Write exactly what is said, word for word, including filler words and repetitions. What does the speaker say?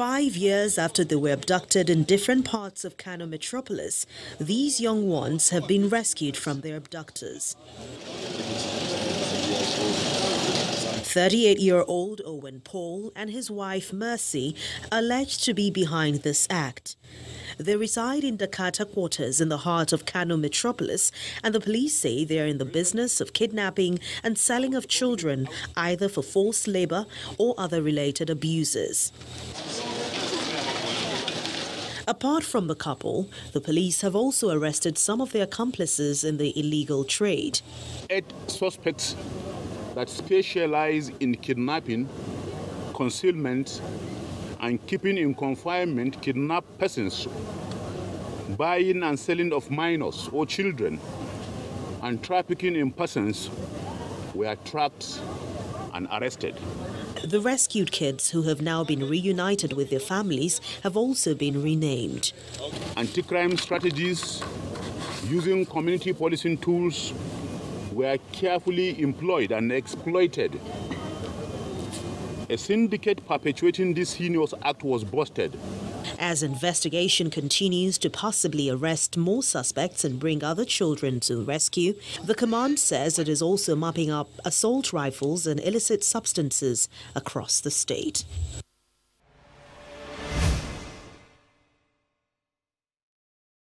Five years after they were abducted in different parts of Kano Metropolis, these young ones have been rescued from their abductors. thirty-eight-year-old Owen Paul and his wife Mercy are alleged to be behind this act. They reside in Dakata quarters in the heart of Kano Metropolis, and the police say they are in the business of kidnapping and selling of children, either for forced labor or other related abuses. Apart from the couple, the police have also arrested some of their accomplices in the illegal trade. Eight suspects that specialize in kidnapping, concealment, and keeping in confinement kidnapped persons, buying and selling of minors or children, and trafficking in persons were trapped and arrested. The rescued kids, who have now been reunited with their families, have also been renamed. Anti-crime strategies using community policing tools were carefully employed and exploited. A syndicate perpetuating this heinous act was busted. As investigation continues to possibly arrest more suspects and bring other children to rescue, the command says it is also mopping up assault rifles and illicit substances across the state.